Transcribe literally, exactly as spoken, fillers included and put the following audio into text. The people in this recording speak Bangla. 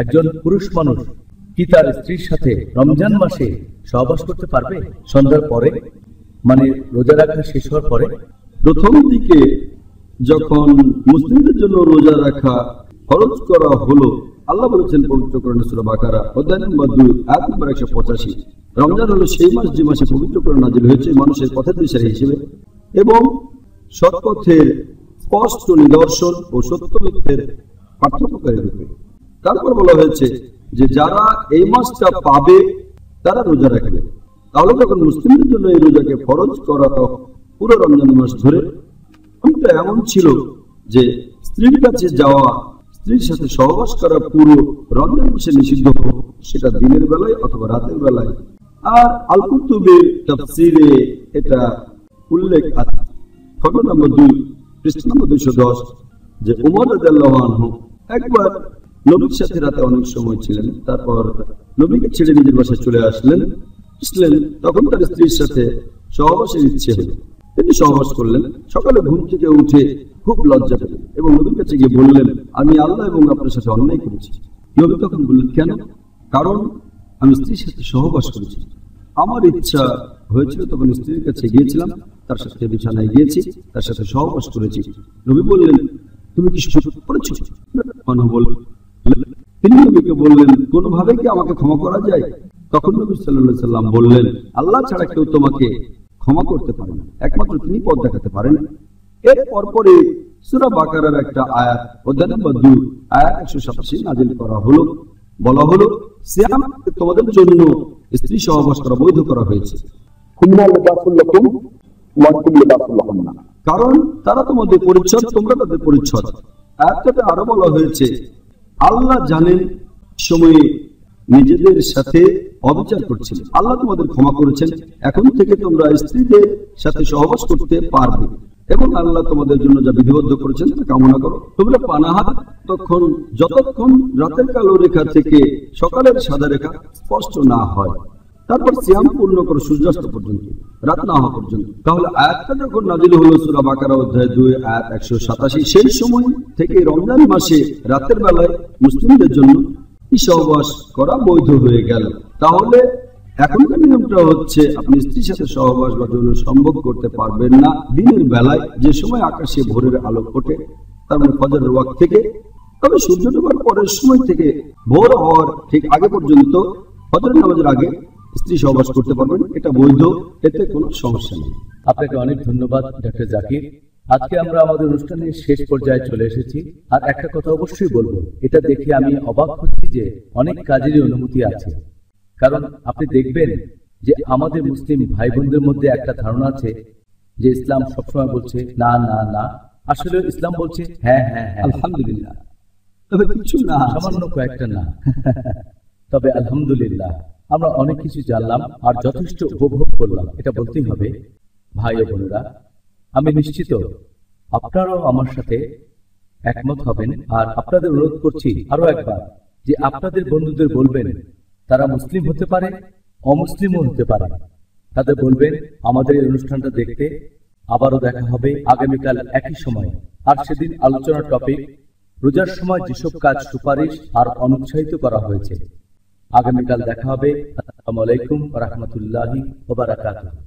একজন পুরুষ মানুষ কি তার স্ত্রীর সাথে রমজান মাসে সহবাস করতে পারবে? সন্ধ্যার পরে, মানে রোজা রাখা শেষ হওয়ার পরে। প্রথম দিকে যখন মুসলিমদের জন্য রোজা রাখা ফরজ করা হলো, আল্লাহ বলেছেন পবিত্র কোরআনে সূরা বাকারা অধ্যায় নম্বর দুই আয়াত নম্বর একশো পঁচাশি, রমজান হলো সেই মাস যে মাসে পবিত্র কোরআন নাযিল হয়েছে মানুষের পথের দিশারি হিসেবে এবং সৎপথের স্পষ্ট নিদর্শন ও সত্য মিথ্যের পার্থক্যকারী রূপে। তারপর বলা হয়েছে যে যারা এই মাসটা পাবে তারা রোজা রাখবে। তাহলে তখন মুসলিমদের জন্য এই রোজাকে ফরজ করা পুরো রমজান মাস ধরে। এটা এমন ছিল যে স্ত্রীর কাছে যাওয়া, স্ত্রীর সাথে সহবাস করা পুরো রমজান মাসে নিষিদ্ধ, সেটা দিনের বেলায় অথবা রাতের বেলায়। আর আল-কুরতুবীর তাফসিরে এটা উল্লেখ আছে খন্ড নম্বর দুই পৃষ্ঠা নম্বর দুইশো দশ, যে উমর রাদিয়াল্লাহু আনহু একবার নবীর সাথে রাতে অনেক সময় ছিলেন, তারপর নবীকে ছেড়ে নিজের বাসায় চলে আসলেন। তখন তার স্ত্রীর সাথে সহবাসের ইচ্ছে হল, তিনি সহবাস করলেন। সকালে ঘুম থেকে উঠে খুব লজ্জা পেলেন এবং নবীর কাছে গিয়ে বললেন, আমি আল্লাহ এবং আপনার সাথে অন্যায় করেছি। নবী তখন বললেন, কেন? কারণ আমি স্ত্রীর সাথে সহবাস করেছি, আমার ইচ্ছা হয়েছিল। তখন স্ত্রীর কাছে গিয়েছিলাম, তার সাথে বিছানায় গিয়েছি, তার সাথে সহবাস করেছি। নবী বললেন, তুমি কি সুযোগ করেছ? তিনি নবীকে বললেন, কোনোভাবে কি আমাকে ক্ষমা করা যায়? তখন নবী সাল্লাল্লাহু আলাইহি সাল্লাম বললেন, আল্লাহ ছাড়া কেউ তোমাকে ক্ষমা করতে পারেন, একমাত্র তিনি পথ দেখাতে পারেন। এর পরপরই সূরা বাকারার একটা আয়াত অধ্যায় নম্বর দুই আয়াত একশো সাতাশি নাযিল করা হলো। বলা হলো, সিয়াম তোমাদের জন্য স্ত্রী সহবাস করা বৈধ করা হয়েছে, কারণ তারা তোমাদের পরিচ্ছদ, তোমরা তাদের পরিচ্ছদ। আয়াতটাতে আরো বলা হয়েছে, আল্লাহ জানেন সময়ে নিজেদের সাথে অবিচার করছিল, আল্লাহ তোমাদের ক্ষমা করেছেন। এখন থেকে তোমরা স্ত্রীদের সাথে সহবাস করতে পারবে এবং আল্লাহ তোমাদের জন্য যা বিধিবদ্ধ করেছেন তা কামনা করো। তোমরা পানাহার তখন যতক্ষণ রাতের কালো রেখা থেকে সকালের সাদা রেখা স্পষ্ট না হয়, তারপর সিয়াম পূর্ণ করো সূর্যাস্ত পর্যন্ত, রাত না হওয়া পর্যন্ত। তাহলে আয়াতটা যখন নাযিল হলো সূরা বাকারা অধ্যায় দুই আয়াত একশো সাতাশি, সেই সময় থেকে রমজান মাসে রাতের বেলায় মুসলিমদের জন্য সহবাস করা বৈধ হয়ে গেল। তাহলে এখনকার নিয়মটা হচ্ছে আপনি স্ত্রীর সাথে সহবাস বা যৌন সম্ভব করতে পারবেন না দিনের বেলায়, যে সময় আকাশে ভোরের আলো ফোটে, তার মানে ফজরের ওয়াক্ত থেকে। তবে সূর্য ডোবার পরের সময় থেকে ভোর হওয়ার ঠিক আগে পর্যন্ত ফজরের নামাজের আগে স্ত্রী সহবাস করতে পারবেন, এটা বৈধ, এতে কোনো সমস্যা নেই। আপনাকে অনেক ধন্যবাদ ডক্টর জাকির। আজকে আমরা আমাদের অনুষ্ঠানের শেষ পর্যায়ে চলে এসেছি। আর একটা কথা অবশ্যই বলবো, এটা দেখে আমি অবাক হচ্ছি যে অনেক কাজেরই অনুমতি আছে। কারণ আপনি দেখবেন যে আমাদের মুসলিম ভাই বোনদের মধ্যে একটা ধারণা আছে যে ইসলাম সবসময় বলছে না না না, আসলে ইসলাম বলছে হ্যাঁ হ্যাঁ হ্যাঁ, আলহামদুলিল্লাহ, তবে কিছু না, সামান্য কয়েকটা না। তবে আলহামদুলিল্লাহ আমরা অনেক কিছু জানলাম আর যথেষ্ট উপভোগ করলাম, এটা বলতেই হবে। ভাই ও বোনেরা, আমি নিশ্চিত আপনারাও আমার সাথে একমত হবেন। আর আপনাদের অনুরোধ করছি আরো একবার যে আপনাদের বন্ধুদের বলবেন, তারা মুসলিম হতে পারে, অমুসলিমও হতে পারে, তাদের বলবেন আমাদের এই অনুষ্ঠানটা দেখতে। আবারও দেখা হবে আগামীকাল একই সময়। আর সেদিন আলোচনার টপিক, রোজার সময় যেসব কাজ সুপারিশ আর অনুৎসাহিত করা হয়েছে। আগামীকাল দেখা হবে। আসসালামু আলাইকুম ওয়া রাহমাতুল্লাহি ওয়া বারাকাতুহু।